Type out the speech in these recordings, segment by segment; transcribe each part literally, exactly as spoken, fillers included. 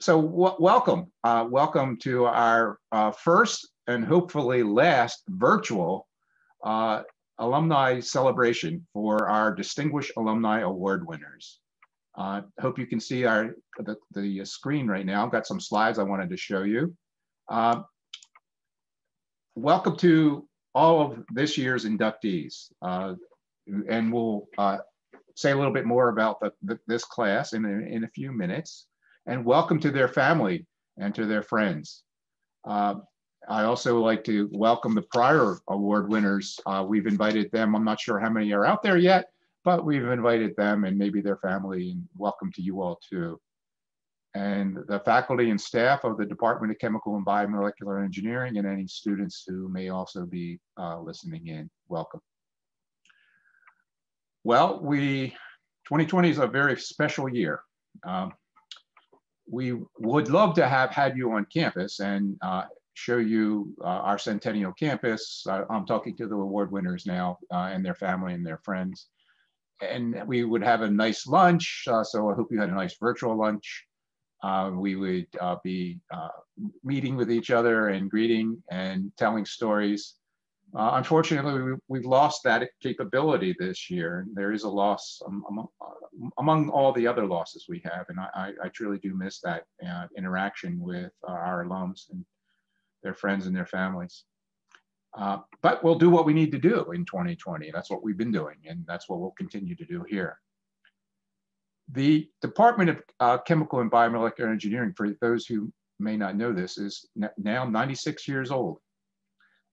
So w welcome, uh, welcome to our uh, first and hopefully last virtual uh, alumni celebration for our Distinguished Alumni Award winners. I uh, hope you can see our the, the screen right now. I've got some slides I wanted to show you. Uh, welcome to all of this year's inductees. Uh, and we'll uh, say a little bit more about the, the, this class in, in a few minutes. And welcome to their family and to their friends. Uh, I also like to welcome the prior award winners. Uh, we've invited them. I'm not sure how many are out there yet, but we've invited them and maybe their family, and welcome to you all too. And the faculty and staff of the Department of Chemical and Biomolecular Engineering, and any students who may also be uh, listening in, welcome. Well, we, twenty twenty is a very special year. Um, We would love to have had you on campus and uh, show you uh, our Centennial Campus. Uh, I'm talking to the award winners now uh, and their family and their friends. And we would have a nice lunch. Uh, so I hope you had a nice virtual lunch. Uh, we would uh, be uh, meeting with each other and greeting and telling stories. Uh, unfortunately, we, we've lost that capability this year. There is a loss um, among, uh, among all the other losses we have, and I, I truly do miss that uh, interaction with uh, our alums and their friends and their families. Uh, but we'll do what we need to do in twenty twenty. That's what we've been doing, and that's what we'll continue to do here. The Department of uh, Chemical and Biomolecular Engineering, for those who may not know this, is now ninety-six years old.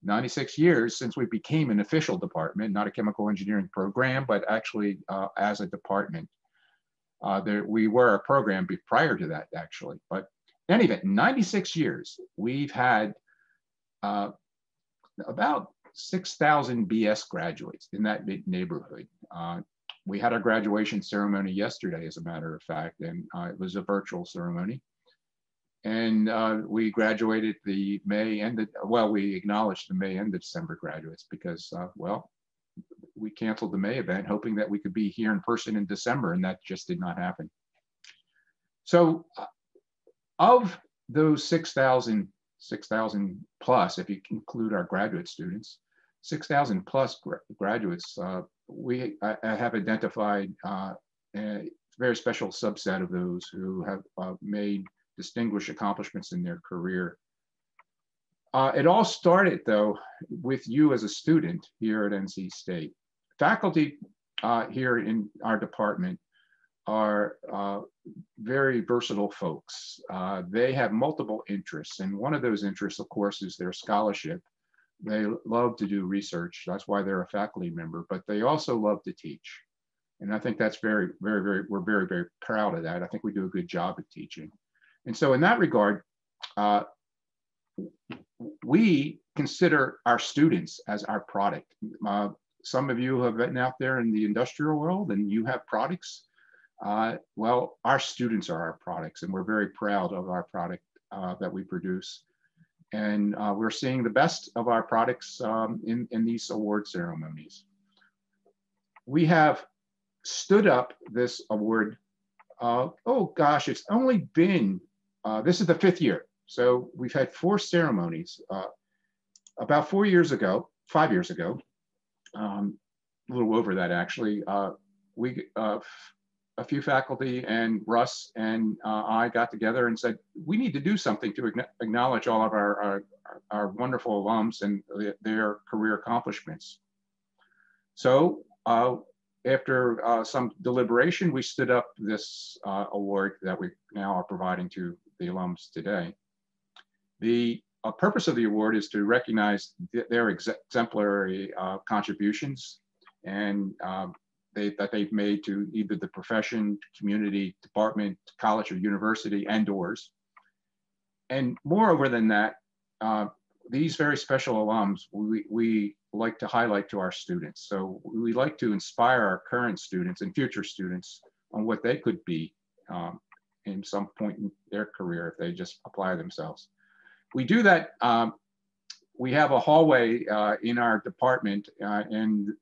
ninety-six years since we became an official department, not a chemical engineering program, but actually uh, as a department. Uh, there, we were a program prior to that, actually. But in any event, ninety-six years, we've had uh, about six thousand B S graduates in that neighborhood. Uh, we had our graduation ceremony yesterday, as a matter of fact, and uh, it was a virtual ceremony. And uh, we graduated the May and the, well, we acknowledged the May and the December graduates because, uh, well, we canceled the May event hoping that we could be here in person in December, and that just did not happen. So uh, of those six thousand plus, if you include our graduate students, six thousand plus gra graduates, uh, we I, I have identified uh, a very special subset of those who have uh, made distinguished accomplishments in their career. Uh, it all started, though, with you as a student here at N C State. Faculty uh, here in our department are uh, very versatile folks. Uh, they have multiple interests, and one of those interests, of course, is their scholarship. They love to do research. That's why they're a faculty member, but they also love to teach. And I think that's very, very, very, we're very, very proud of that. I think we do a good job at teaching. And so in that regard, uh, we consider our students as our product. Uh, some of you have been out there in the industrial world and you have products. Uh, well, our students are our products, and we're very proud of our product uh, that we produce. And uh, we're seeing the best of our products um, in, in these award ceremonies. We have stood up this award. Uh, oh gosh, it's only been Uh, this is the fifth year. So we've had four ceremonies. Uh, about four years ago, five years ago, um, a little over that actually, uh, we, uh, a few faculty and Russ and uh, I got together and said, we need to do something to acknowledge all of our, our, our wonderful alums and their career accomplishments. So uh, after uh, some deliberation, we stood up this uh, award that we now are providing to the alums today. The uh, purpose of the award is to recognize th their ex exemplary uh, contributions and um, they, that they've made to either the profession, community, department, college or university, and doors. And moreover than that, uh, these very special alums, we, we like to highlight to our students. So we like to inspire our current students and future students on what they could be um, in some point in their career if they just apply themselves. We do that, um, we have a hallway uh, in our department uh, and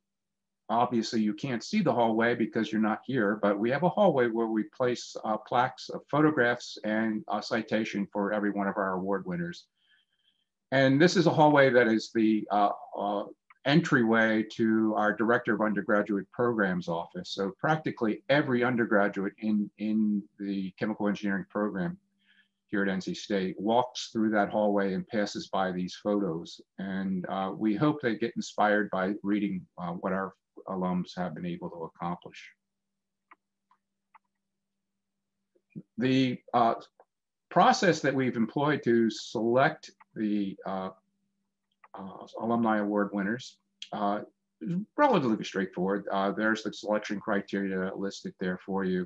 Obviously, you can't see the hallway because you're not here, but we have a hallway where we place uh, plaques of photographs and a citation for every one of our award winners. And this is a hallway that is the uh, uh, entryway to our Director of Undergraduate Programs office. So practically every undergraduate in, in the chemical engineering program here at N C State walks through that hallway and passes by these photos. And uh, we hope they get inspired by reading uh, what our alums have been able to accomplish. The uh, process that we've employed to select the uh, uh, alumni award winners uh, is relatively straightforward. Uh, there's the selection criteria listed there for you.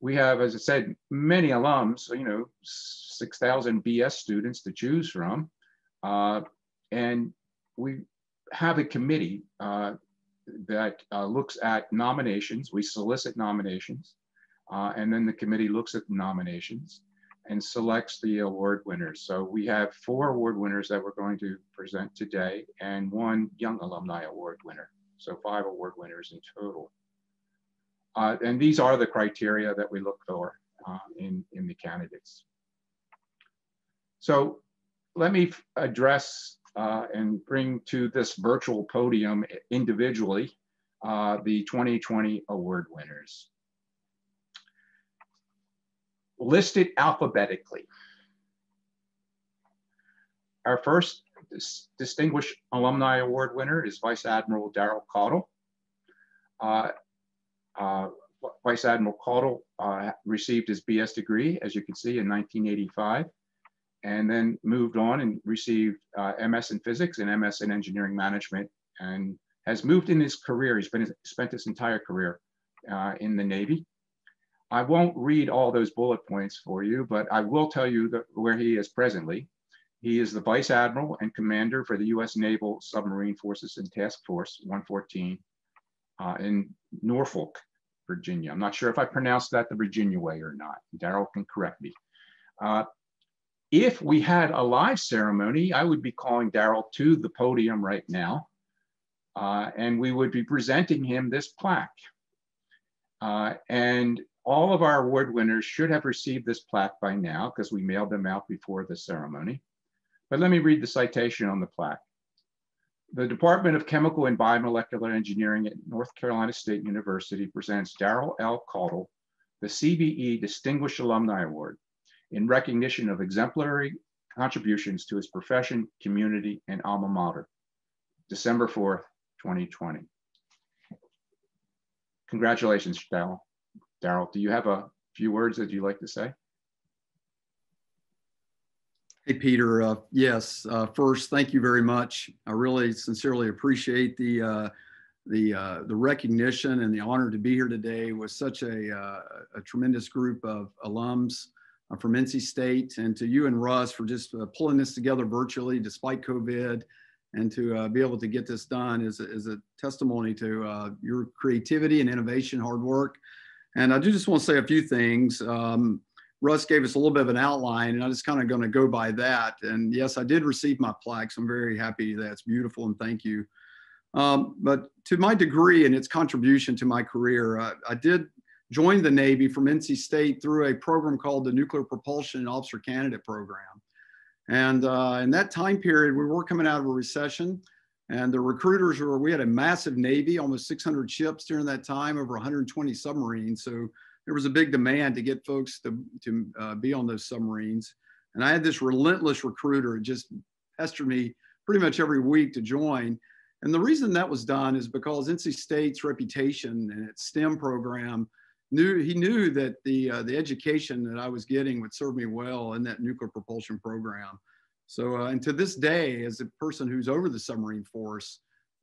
We have, as I said, many alums, you know, six thousand B S students to choose from. Uh, and we have a committee uh, that uh, looks at nominations. We solicit nominations. Uh, and then the committee looks at the nominations and selects the award winners. So we have four award winners that we're going to present today and one young alumni award winner. So five award winners in total. Uh, and these are the criteria that we look for uh, in, in the candidates. So let me address uh, and bring to this virtual podium individually uh, the twenty twenty award winners. Listed alphabetically. Our first dis Distinguished Alumni Award winner is Vice Admiral Daryl Caudle. Uh, uh, Vice Admiral Caudle uh, received his B S degree, as you can see, in nineteen eighty-five, and then moved on and received uh, M S in Physics and M S in Engineering Management, and has moved in his career. He's been, spent his entire career uh, in the Navy. I won't read all those bullet points for you, but I will tell you that where he is presently. He is the Vice Admiral and Commander for the U S Naval Submarine Forces and Task Force one fourteen uh, in Norfolk, Virginia. I'm not sure if I pronounced that the Virginia way or not. Daryl can correct me. Uh, if we had a live ceremony, I would be calling Daryl to the podium right now, uh, and we would be presenting him this plaque. Uh, and all of our award winners should have received this plaque by now because we mailed them out before the ceremony. But let me read the citation on the plaque. The Department of Chemical and Biomolecular Engineering at North Carolina State University presents Daryl L. Caudle, the C B E Distinguished Alumni Award, in recognition of exemplary contributions to his profession, community, and alma mater, December fourth, twenty twenty. Congratulations, Daryl. Daryl, do you have a few words that you'd like to say? Hey, Peter. Uh, yes. Uh, first, thank you very much. I really sincerely appreciate the uh, the uh, the recognition and the honor to be here today with such a, uh, a tremendous group of alums from N C State, and to you and Russ for just uh, pulling this together virtually despite COVID, and to uh, be able to get this done is, is a testimony to uh, your creativity and innovation, hard work. And I do just want to say a few things. Um, Russ gave us a little bit of an outline, and I'm just kind of going to go by that. And yes, I did receive my plaques. I'm very happy. That's beautiful, and thank you. Um, but to my degree and its contribution to my career, I, I did join the Navy from N C State through a program called the Nuclear Propulsion and Officer Candidate Program. And uh, in that time period, we were coming out of a recession. And the recruiters were, we had a massive Navy, almost six hundred ships during that time, over one hundred twenty submarines. So there was a big demand to get folks to, to uh, be on those submarines. And I had this relentless recruiter just pestered me pretty much every week to join. And the reason that was done is because N C State's reputation and its STEM program, knew he knew that the, uh, the education that I was getting would serve me well in that nuclear propulsion program. So, uh, and to this day, as a person who's over the submarine force,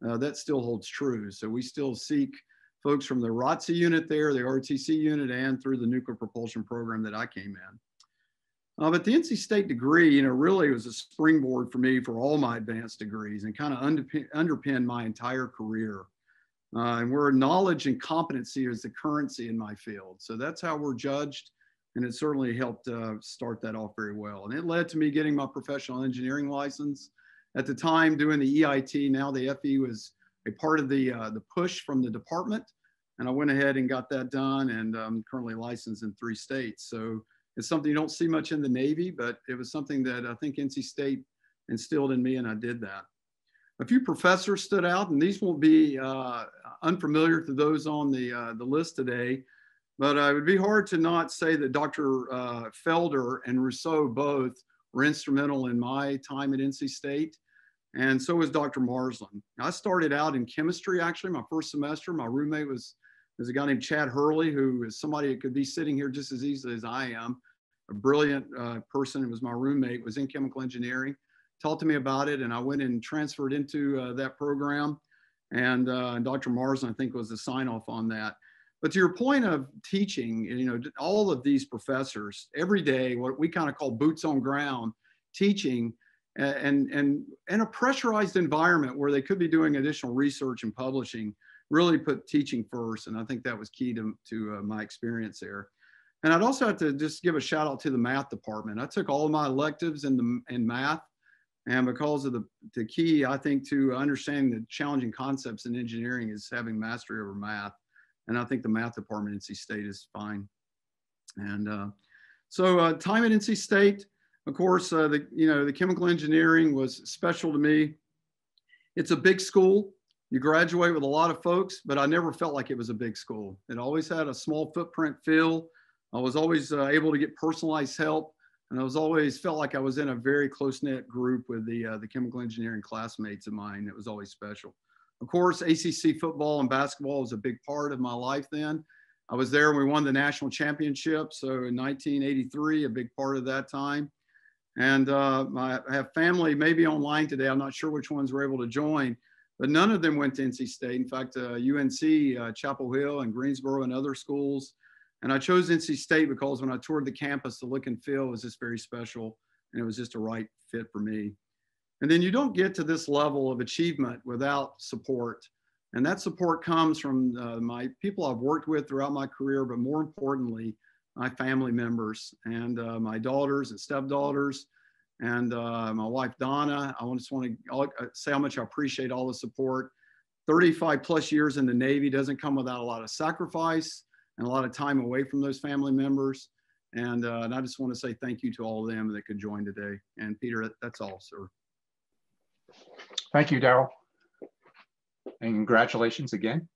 uh, that still holds true. So we still seek folks from the R O T C unit there, the R O T C unit, and through the nuclear propulsion program that I came in. Uh, but the N C State degree, you know, really was a springboard for me for all my advanced degrees and kind of underpin, underpinned my entire career. Uh, and where knowledge and competency is the currency in my field. So that's how we're judged. And it certainly helped uh, start that off very well. And it led to me getting my professional engineering license. At the time, doing the E I T, now the F E was a part of the, uh, the push from the department. And I went ahead and got that done, and I'm currently licensed in three states. So it's something you don't see much in the Navy, but it was something that I think N C State instilled in me, and I did that. A few professors stood out, and these won't be uh, unfamiliar to those on the, uh, the list today, but uh, it would be hard to not say that Doctor Uh, Felder and Rousseau both were instrumental in my time at N C State. And so was Doctor Marsland. I started out in chemistry, actually, my first semester. My roommate was There's a guy named Chad Hurley, who is somebody that could be sitting here just as easily as I am. A brilliant uh, person, who was my roommate, was in chemical engineering, talked to me about it, and I went and transferred into uh, that program. And uh, Doctor Marsden, I think, was the sign-off on that. But to your point of teaching, you know, all of these professors, every day, what we kind of call boots on ground, teaching, and, and, and a pressurized environment where they could be doing additional research and publishing, really put teaching first. And I think that was key to, to uh, my experience there. And I'd also have to just give a shout out to the math department. I took all of my electives in, the, in math, and because of the, the key, I think, to understanding the challenging concepts in engineering is having mastery over math. And I think the math department at N C State is fine. And uh, so uh, time at N C State, of course, uh, the, you know, the chemical engineering was special to me. It's a big school. You graduate with a lot of folks, but I never felt like it was a big school. It always had a small footprint feel. I was always uh, able to get personalized help, and I was always felt like I was in a very close-knit group with the, uh, the chemical engineering classmates of mine. It was always special. Of course, A C C football and basketball was a big part of my life then. I was there when we won the national championship, so in nineteen eighty-three, a big part of that time. And uh, I have family maybe online today. I'm not sure which ones were able to join, but none of them went to N C State. In fact, uh, U N C, uh, Chapel Hill, and Greensboro, and other schools. And I chose N C State because when I toured the campus, the look and feel was just very special, and it was just a right fit for me. And then you don't get to this level of achievement without support. And that support comes from uh, my people I've worked with throughout my career, but more importantly, my family members and uh, my daughters and stepdaughters, and uh, my wife, Donna. I just want to say how much I appreciate all the support. thirty-five plus years in the Navy doesn't come without a lot of sacrifice and a lot of time away from those family members. And, uh, and I just want to say thank you to all of them that could join today. And Peter, that's all, sir. Thank you, Daryl. And congratulations again.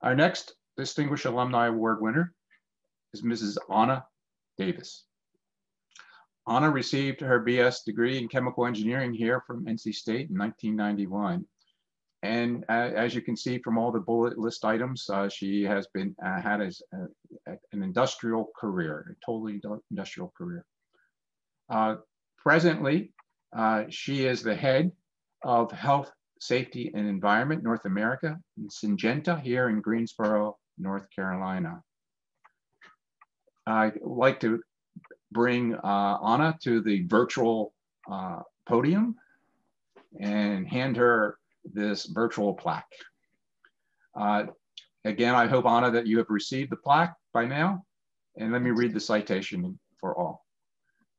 Our next Distinguished Alumni Award winner is Missus Ana Davis. Ana received her B S degree in chemical engineering here from N C State in nineteen ninety-one. And uh, as you can see from all the bullet list items, uh, she has been uh, had as uh, an industrial career, a totally industrial career. Uh, presently, uh, she is the head of Health, Safety, and Environment North America in Syngenta here in Greensboro, North Carolina. I'd like to bring uh, Ana to the virtual uh, podium and hand her this virtual plaque. Uh, again, I hope, Ana, that you have received the plaque by now. And let me read the citation for all.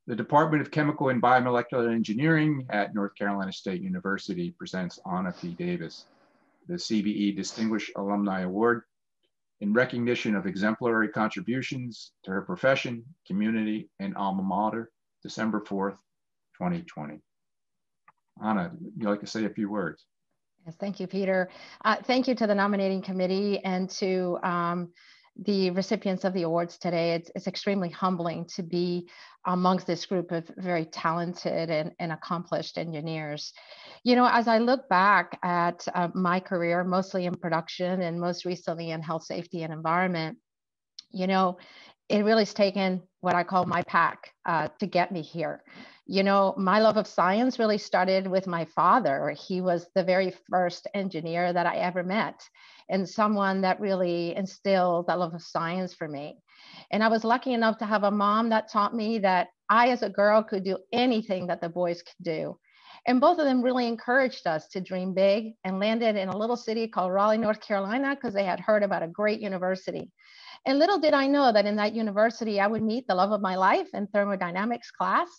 The Department of Chemical and Biomolecular Engineering at North Carolina State University presents Ana P. Davis, the C B E Distinguished Alumni Award, in recognition of exemplary contributions to her profession, community, and alma mater, December fourth, twenty twenty. Ana, you'd like to say a few words? Yes, thank you, Peter. Uh, thank you to the nominating committee and to um, the recipients of the awards today. It's, it's extremely humbling to be amongst this group of very talented and, and accomplished engineers. You know, as I look back at uh, my career, mostly in production and most recently in health, safety, and environment, you know, it really has taken what I call my pack uh, to get me here. You know, my love of science really started with my father. He was the very first engineer that I ever met, and someone that really instilled that love of science for me. And I was lucky enough to have a mom that taught me that I, as a girl, could do anything that the boys could do. And both of them really encouraged us to dream big, and landed in a little city called Raleigh, North Carolina, because they had heard about a great university. And little did I know that in that university, I would meet the love of my life in thermodynamics class,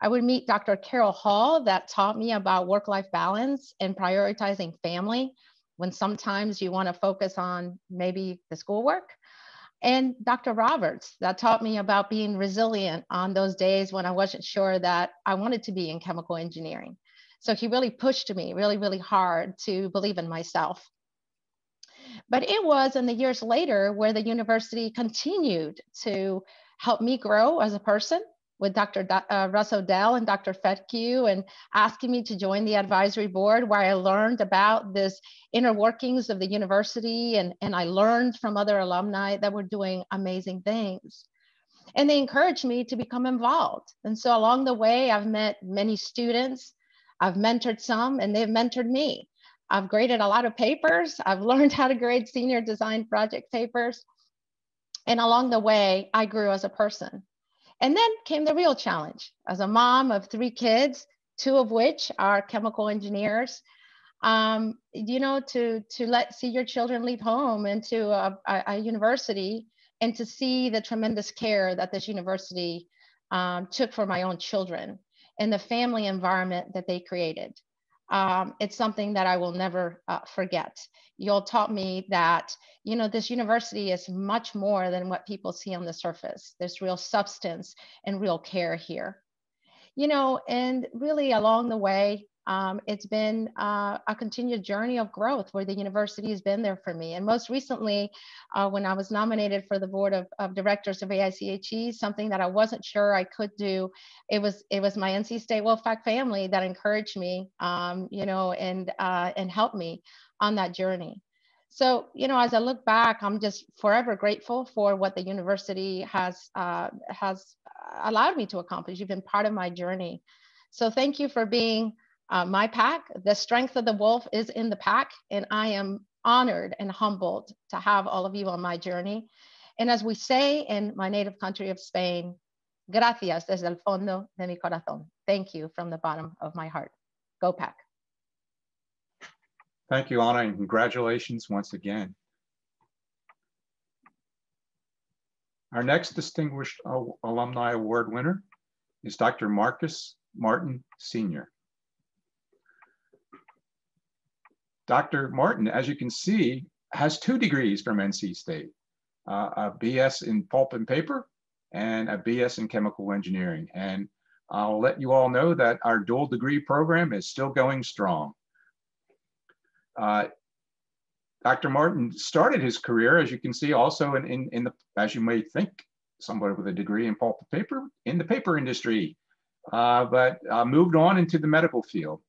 I would meet Doctor Carol Hall, that taught me about work-life balance and prioritizing family when sometimes you want to focus on maybe the schoolwork. And Doctor Roberts, that taught me about being resilient on those days when I wasn't sure that I wanted to be in chemical engineering. So he really pushed me really, really hard to believe in myself. But it was in the years later where the university continued to help me grow as a person with Doctor Uh, Russ O'Dell and Doctor Fedkiw, and asking me to join the advisory board, where I learned about this inner workings of the university, and, and I learned from other alumni that were doing amazing things. And they encouraged me to become involved. And so along the way, I've met many students, I've mentored some, and they've mentored me. I've graded a lot of papers. I've learned how to grade senior design project papers. And along the way, I grew as a person. And then came the real challenge. As a mom of three kids, two of which are chemical engineers, um, you know, to, to let see your children leave home into a, a, a university, and to see the tremendous care that this university um, took for my own children and the family environment that they created. Um, it's something that I will never uh, forget. You all taught me that, you know, this university is much more than what people see on the surface. There's real substance and real care here. You know, and really along the way, um, it's been uh, a continued journey of growth where the university has been there for me. And most recently, uh, when I was nominated for the board of, of directors of A I C H E, something that I wasn't sure I could do, it was it was my N C State Wolfpack family that encouraged me, um, you know, and uh, and helped me on that journey. So, you know, as I look back, I'm just forever grateful for what the university has uh, has allowed me to accomplish. You've been part of my journey, so thank you for being. Uh, my pack. The strength of the wolf is in the pack, and I am honored and humbled to have all of you on my journey. And as we say in my native country of Spain, gracias desde el fondo de mi corazón. Thank you from the bottom of my heart. Go Pack. Thank you, Ana, and congratulations once again. Our next distinguished alumni award winner is Doctor Marcus Martin, Senior Doctor Martin, as you can see, has two degrees from N C State, uh, a B S in pulp and paper and a B S in chemical engineering. And I'll let you all know that our dual degree program is still going strong. Uh, Doctor Martin started his career, as you can see, also in, in, in the, as you may think, somebody with a degree in pulp and paper, in the paper industry, uh, but uh, moved on into the medical field.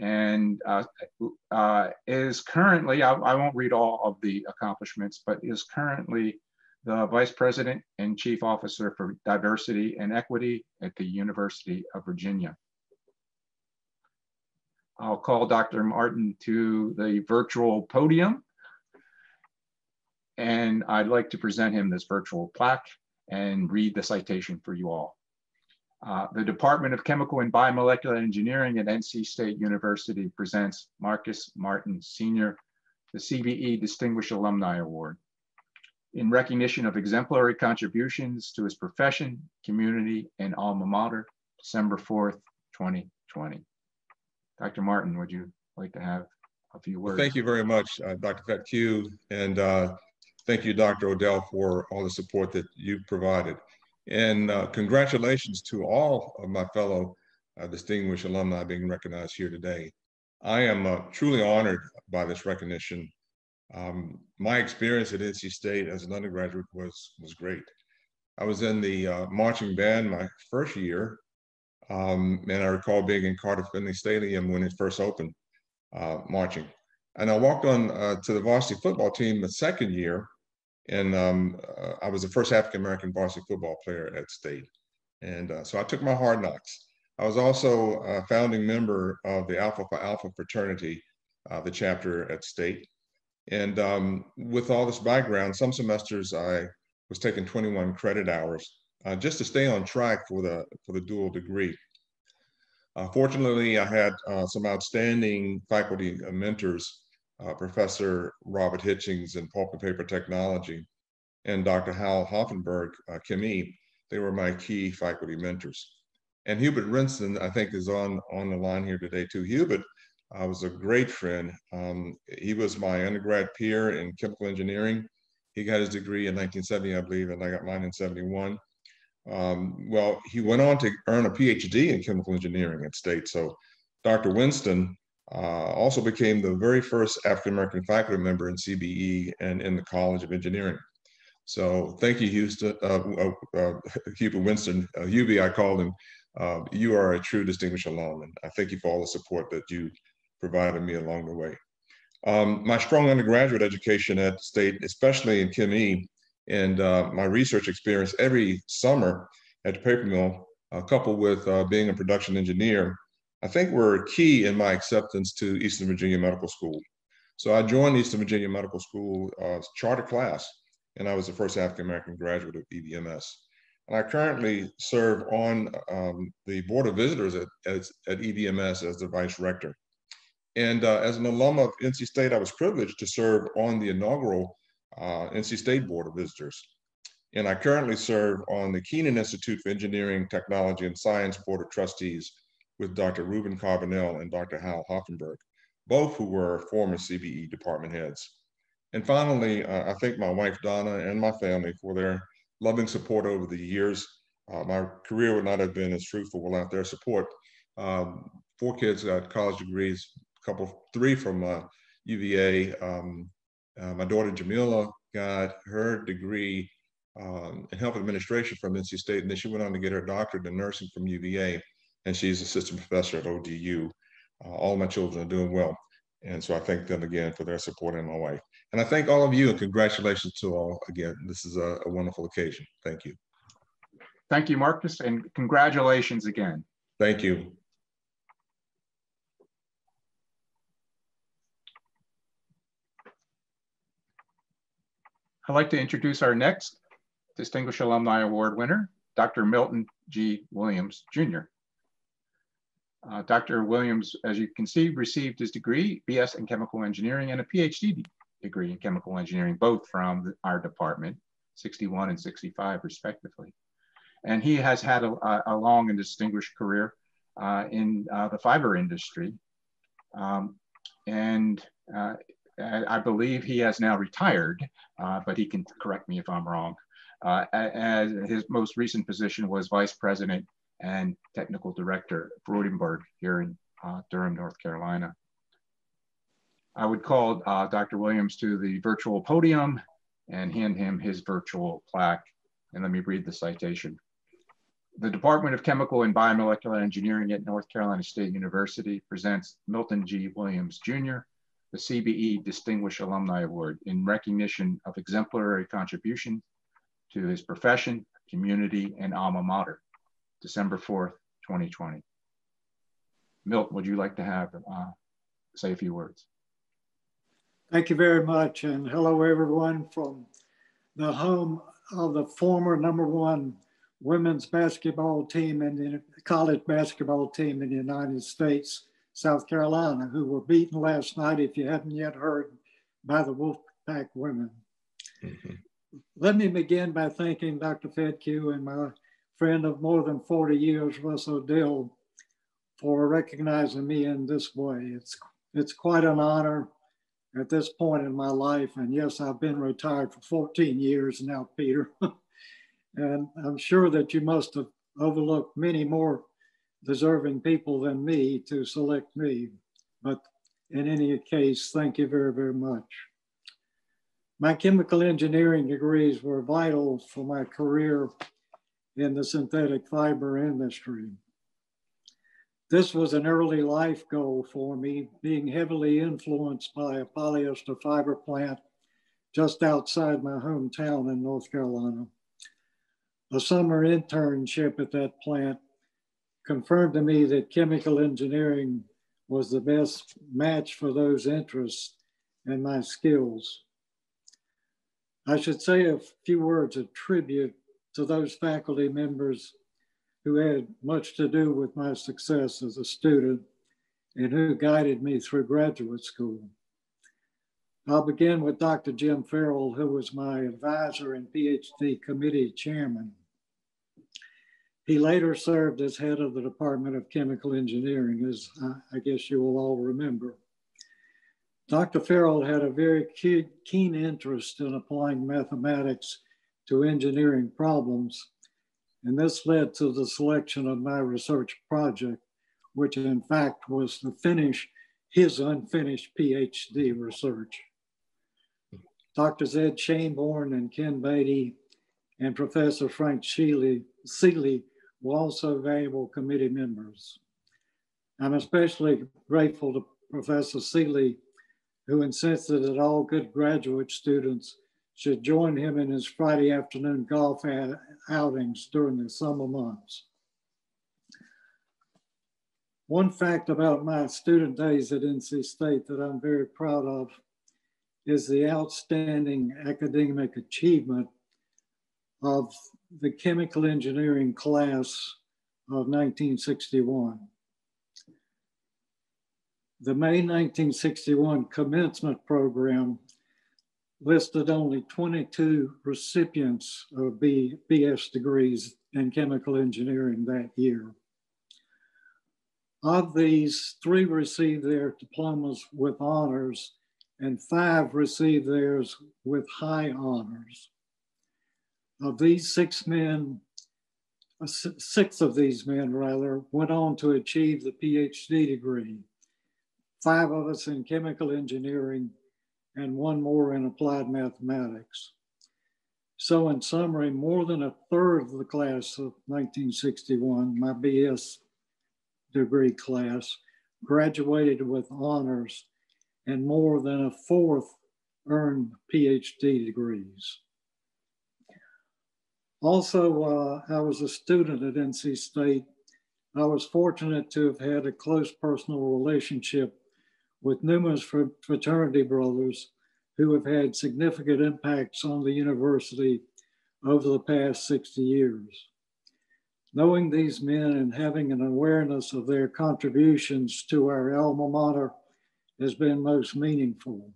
And uh, uh, is currently, I, I won't read all of the accomplishments, but is currently the Vice President and Chief Officer for Diversity and Equity at the University of Virginia. I'll call Doctor Martin to the virtual podium, and I'd like to present him this virtual plaque and read the citation for you all. Uh, the Department of Chemical and Biomolecular Engineering at N C State University presents Marcus Martin, Senior, the C B E Distinguished Alumni Award, in recognition of exemplary contributions to his profession, community, and alma mater, December fourth, twenty twenty. Doctor Martin, would you like to have a few words? Well, thank you very much, uh, Doctor Fetkew, and uh, thank you, Doctor O'Dell, for all the support that you've provided. And uh, congratulations to all of my fellow uh, distinguished alumni being recognized here today. I am uh, truly honored by this recognition. Um, my experience at N C State as an undergraduate was, was great. I was in the uh, marching band my first year, um, and I recall being in Carter-Finley Stadium when it first opened, uh, marching. And I walked on uh, to the varsity football team the second year, and um, uh, I was the first African-American varsity football player at State. And uh, so I took my hard knocks. I was also a founding member of the Alpha Phi Alpha fraternity, uh, the chapter at State. And um, with all this background, some semesters I was taking twenty-one credit hours uh, just to stay on track for the, for the dual degree. Uh, fortunately, I had uh, some outstanding faculty mentors, Uh, Professor Robert Hitchings in Pulp and Paper Technology, and Doctor Hal Hoffenberg, uh, Chemie. They were my key faculty mentors. And Hubert Rinson, I think, is on, on the line here today too. Hubert uh, was a great friend. Um, he was my undergrad peer in chemical engineering. He got his degree in nineteen seventy, I believe, and I got mine in seventy-one. Um, well, he went on to earn a PhD in chemical engineering at State. So Doctor Winston uh, also became the very first African-American faculty member in C B E and in the College of Engineering. So thank you, Houston, uh, uh, uh, Hubert Winston, uh, Hubie, I called him. Uh, you are a true distinguished alum, and I thank you for all the support that you provided me along the way. Um, my strong undergraduate education at State, especially in Chem E, and uh, my research experience every summer at the paper mill, uh, coupled with uh, being a production engineer, I think were key in my acceptance to Eastern Virginia Medical School. So I joined Eastern Virginia Medical School uh, charter class, and I was the first African-American graduate of E V M S. And I currently serve on um, the Board of Visitors at, at, at E V M S as the Vice Rector. And uh, as an alum of N C State, I was privileged to serve on the inaugural uh, N C State Board of Visitors. And I currently serve on the Kenan Institute for Engineering, Technology, and Science Board of Trustees with Doctor Ruben Carbonell and Doctor Hal Hoffenberg, both who were former C B E department heads. And finally, uh, I thank my wife, Donna, and my family for their loving support over the years. Uh, my career would not have been as fruitful without their support. Um, four kids got college degrees, a couple, three from uh, U V A. Um, uh, my daughter Jamila got her degree um, in health administration from N C State, and then she went on to get her doctorate in nursing from U V A, and she's assistant professor at O D U. Uh, all my children are doing well. And so I thank them again for their support and my wife. And I thank all of you, and congratulations to all again. This is a, a wonderful occasion. Thank you. Thank you, Marcus, and congratulations again. Thank you. I'd like to introduce our next Distinguished Alumni Award winner, Doctor Milton G. Williams, Junior Uh, Doctor Williams, as you can see, received his degree, B S in Chemical Engineering, and a PhD degree in Chemical Engineering, both from the, our department, sixty-one and sixty-five, respectively. And he has had a, a long and distinguished career uh, in uh, the fiber industry. Um, and uh, I believe he has now retired, uh, but he can correct me if I'm wrong. Uh, as his most recent position was Vice President and Technical Director at Rodenburg here in uh, Durham, North Carolina. I would call uh, Doctor Williams to the virtual podium and hand him his virtual plaque. And let me read the citation. The Department of Chemical and Biomolecular Engineering at North Carolina State University presents Milton G. Williams, Junior, the C B E Distinguished Alumni Award in recognition of exemplary contribution to his profession, community, and alma mater. December fourth, twenty twenty. Milt, would you like to have uh, say a few words? Thank you very much, and hello everyone from the home of the former number one women's basketball team and the college basketball team in the United States, South Carolina, who were beaten last night, if you haven't yet heard, by the Wolfpack women. Mm-hmm. Let me begin by thanking Doctor Fedkiw and my friend of more than forty years, Russ O'Dell, for recognizing me in this way. It's, it's quite an honor at this point in my life. And yes, I've been retired for fourteen years now, Peter. And I'm sure that you must have overlooked many more deserving people than me to select me. But in any case, thank you very, very much. My chemical engineering degrees were vital for my career in the synthetic fiber industry. This was an early life goal for me, being heavily influenced by a polyester fiber plant just outside my hometown in North Carolina. A summer internship at that plant confirmed to me that chemical engineering was the best match for those interests and my skills. I should say a few words of tribute to those faculty members who had much to do with my success as a student and who guided me through graduate school. I'll begin with Doctor Jim Farrell, who was my advisor and PhD committee chairman. He later served as head of the Department of Chemical Engineering, as I guess you will all remember. Doctor Farrell had a very keen interest in applying mathematics to engineering problems, and this led to the selection of my research project, which in fact was to finish his unfinished PhD research. Doctors Ed Shaneborn and Ken Beatty and Professor Frank Seeley were also valuable committee members. I'm especially grateful to Professor Seeley, who insisted that all good graduate students should join him in his Friday afternoon golf outings during the summer months. One fact about my student days at N C State that I'm very proud of is the outstanding academic achievement of the chemical engineering class of nineteen sixty-one. The May nineteen sixty-one commencement program listed only twenty-two recipients of B S degrees in chemical engineering that year. Of these, three received their diplomas with honors and five received theirs with high honors. Of these six men, six of these men rather, went on to achieve the PhD degree. Five of us in chemical engineering and one more in applied mathematics. So in summary, more than a third of the class of nineteen sixty-one, my B S degree class, graduated with honors, and more than a fourth earned PhD degrees. Also, uh, I was a student at N C State. I was fortunate to have had a close personal relationship with numerous fraternity brothers who have had significant impacts on the university over the past sixty years. Knowing these men and having an awareness of their contributions to our alma mater has been most meaningful.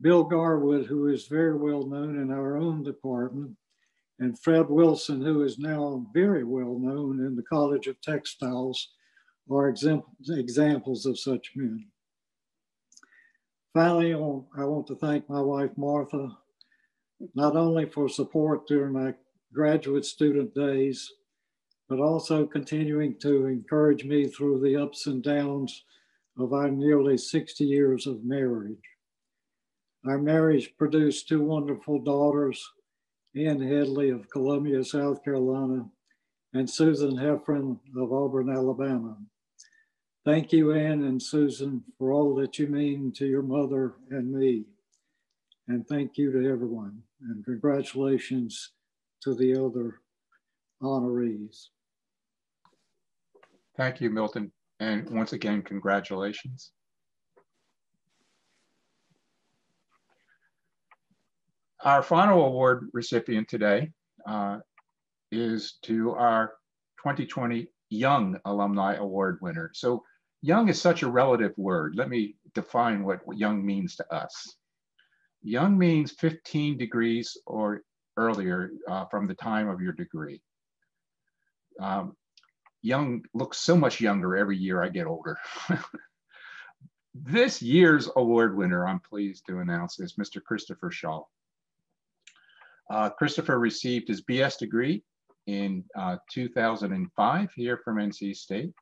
Bill Garwood, who is very well known in our own department, and Fred Wilson, who is now very well known in the College of Textiles, are examples of such men. Finally, I want to thank my wife, Martha, not only for support during my graduate student days, but also continuing to encourage me through the ups and downs of our nearly sixty years of marriage. Our marriage produced two wonderful daughters, Ann Headley of Columbia, South Carolina, and Susan Heffron of Auburn, Alabama. Thank you, Ann and Susan, for all that you mean to your mother and me. And thank you to everyone. And congratulations to the other honorees. Thank you, Milton. And once again, congratulations. Our final award recipient today uh, is to our twenty twenty Young Alumni Award winner. So young is such a relative word. Let me define what young means to us. Young means fifteen degrees or earlier uh, from the time of your degree. Um, young looks so much younger every year I get older. This year's award winner, I'm pleased to announce, is Mister Christopher Shaul. Uh, Christopher received his B S degree in uh, two thousand five here from N C State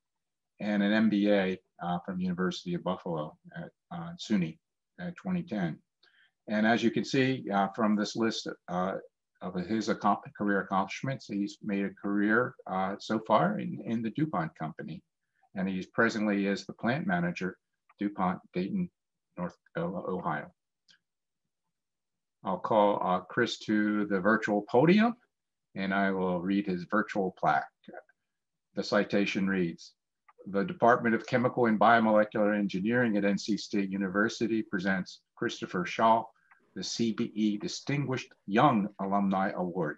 and an M B A uh, from University of Buffalo at uh, SUNY at twenty ten. And as you can see uh, from this list uh, of his ac- career accomplishments, he's made a career uh, so far in, in the DuPont company. And he's presently is the plant manager, DuPont, Dayton, North Ohio. I'll call uh, Chris to the virtual podium and I will read his virtual plaque. The citation reads, "The Department of Chemical and Biomolecular Engineering at N C State University presents Christopher Shaul, the C B E Distinguished Young Alumni Award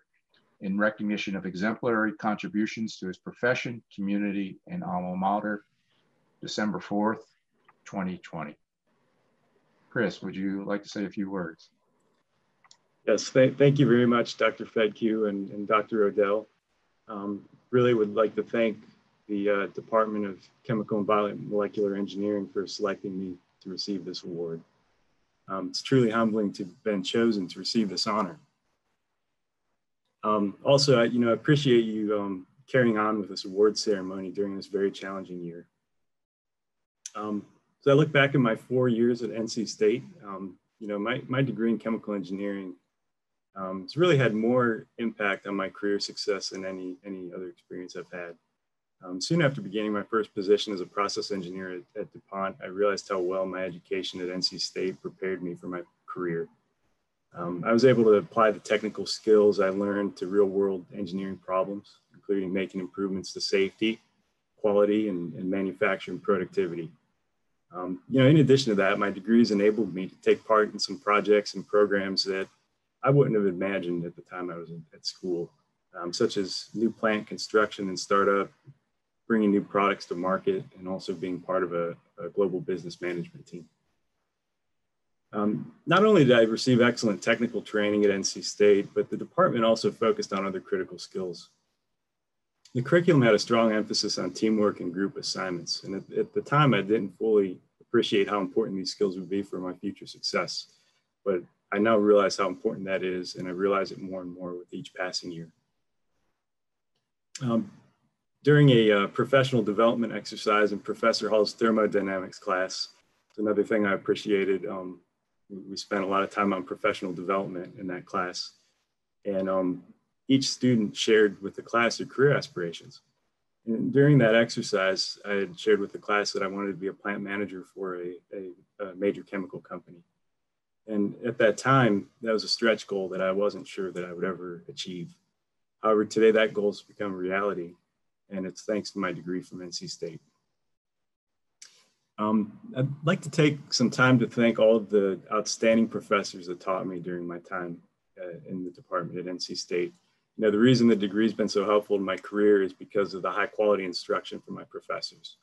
in recognition of exemplary contributions to his profession, community, and alma mater, December fourth, twenty twenty. Chris, would you like to say a few words? Yes, th thank you very much, Doctor Fedkiw and, and Doctor O'Dell. Um, really would like to thank the uh, Department of Chemical and Biomolecular Engineering for selecting me to receive this award. Um, it's truly humbling to have been chosen to receive this honor. Um, also, I, you know, I appreciate you um, carrying on with this award ceremony during this very challenging year. Um, so I look back at my four years at N C State. Um, you know, my, my degree in chemical engineering um, has really had more impact on my career success than any, any other experience I've had. Um, soon after beginning my first position as a process engineer at, at DuPont, I realized how well my education at N C State prepared me for my career. Um, I was able to apply the technical skills I learned to real-world engineering problems, including making improvements to safety, quality, and, and manufacturing productivity. Um, you know, in addition to that, my degrees enabled me to take part in some projects and programs that I wouldn't have imagined at the time I was in, at school, um, such as new plant construction and startup, bringing new products to market, and also being part of a, a global business management team. Um, not only did I receive excellent technical training at N C State, but the department also focused on other critical skills. The curriculum had a strong emphasis on teamwork and group assignments, and at, at the time I didn't fully appreciate how important these skills would be for my future success, but I now realize how important that is, and I realize it more and more with each passing year. Um, During a uh, professional development exercise in Professor Hall's thermodynamics class, it's another thing I appreciated. Um, we spent a lot of time on professional development in that class. And um, each student shared with the class their career aspirations. And during that exercise, I had shared with the class that I wanted to be a plant manager for a, a, a major chemical company. And at that time, that was a stretch goal that I wasn't sure that I would ever achieve. However, today that goal has become a reality. And it's thanks to my degree from N C State. Um, I'd like to take some time to thank all of the outstanding professors that taught me during my time uh, in the department at N C State. You know, the reason the degree's been so helpful in my career is because of the high quality instruction from my professors.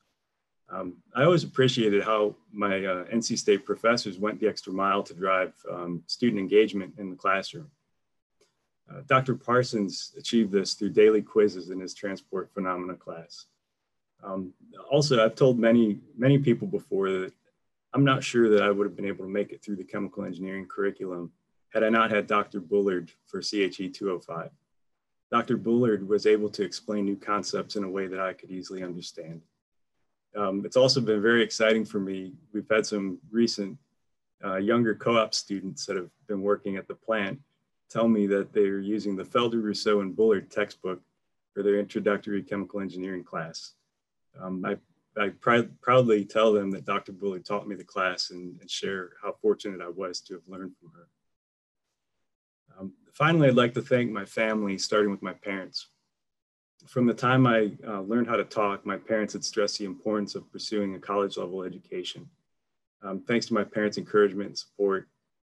Um, I always appreciated how my uh, N C State professors went the extra mile to drive um, student engagement in the classroom. Uh, Doctor Parsons achieved this through daily quizzes in his transport phenomena class. Um, also, I've told many, many people before that I'm not sure that I would have been able to make it through the chemical engineering curriculum had I not had Doctor Bullard for C H E two oh five. Doctor Bullard was able to explain new concepts in a way that I could easily understand. Um, it's also been very exciting for me. We've had some recent uh, younger co-op students that have been working at the plant tell me that they're using the Felder, Rousseau, and Bullard textbook for their introductory chemical engineering class. Um, I, I pr proudly tell them that Doctor Bullard taught me the class and, and share how fortunate I was to have learned from her. Um, finally, I'd like to thank my family, starting with my parents. From the time I uh, learned how to talk, my parents had stressed the importance of pursuing a college-level education. Um, thanks to my parents' encouragement and support,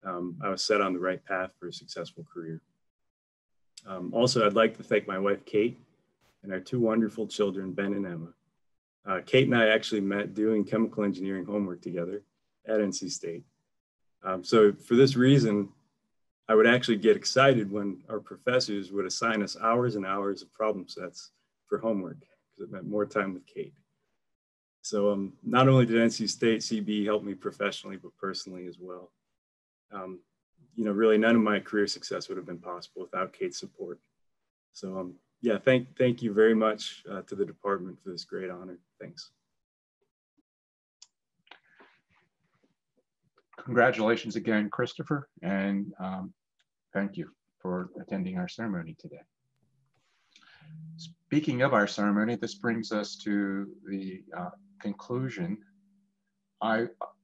Um, I was set on the right path for a successful career. Um, also, I'd like to thank my wife, Kate, and our two wonderful children, Ben and Emma. Uh, Kate and I actually met doing chemical engineering homework together at N C State. Um, so for this reason, I would actually get excited when our professors would assign us hours and hours of problem sets for homework, because it meant more time with Kate. So um, not only did N C State C B help me professionally, but personally as well. Um, you know, really none of my career success would have been possible without Kate's support. So um, yeah, thank, thank you very much uh, to the department for this great honor. Thanks. Congratulations again, Christopher, and um, thank you for attending our ceremony today. Speaking of our ceremony, this brings us to the uh, conclusion. I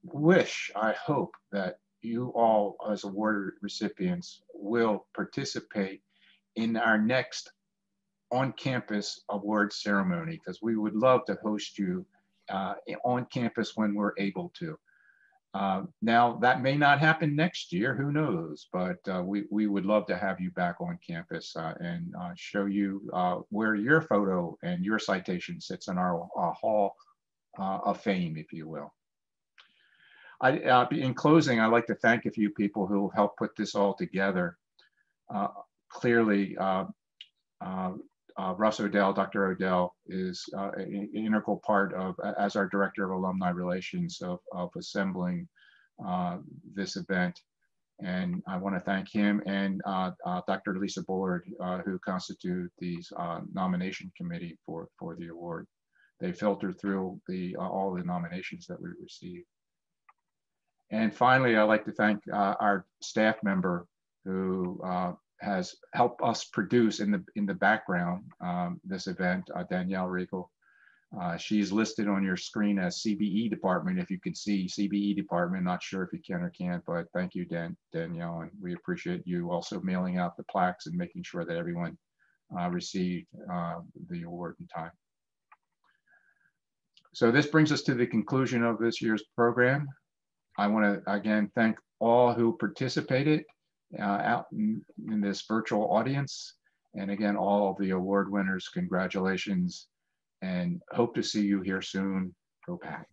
wish, I hope that you all as award recipients will participate in our next on-campus award ceremony, because we would love to host you uh, on campus when we're able to. Uh, now, that may not happen next year, who knows, but uh, we, we would love to have you back on campus uh, and uh, show you uh, where your photo and your citation sits in our uh, hall uh, of fame, if you will. I, uh, in closing, I'd like to thank a few people who helped put this all together. Uh, clearly, uh, uh, uh, Russ O'Dell, Doctor O'Dell, is uh, an integral part of, as our Director of Alumni Relations, of, of assembling uh, this event. And I want to thank him and uh, uh, Doctor Lisa Bullard, uh, who constitute the uh, nomination committee for, for the award. They filtered through the, uh, all the nominations that we received. And finally, I'd like to thank uh, our staff member who uh, has helped us produce in the, in the background um, this event, uh, Danielle Riegel. Uh, she's listed on your screen as C B E department. If you can see C B E department, not sure if you can or can't, but thank you, Dan, Danielle. And we appreciate you also mailing out the plaques and making sure that everyone uh, received uh, the award in time. So this brings us to the conclusion of this year's program. I want to, again, thank all who participated uh, out in, in this virtual audience. And again, all of the award winners, congratulations. And hope to see you here soon. Go Pack.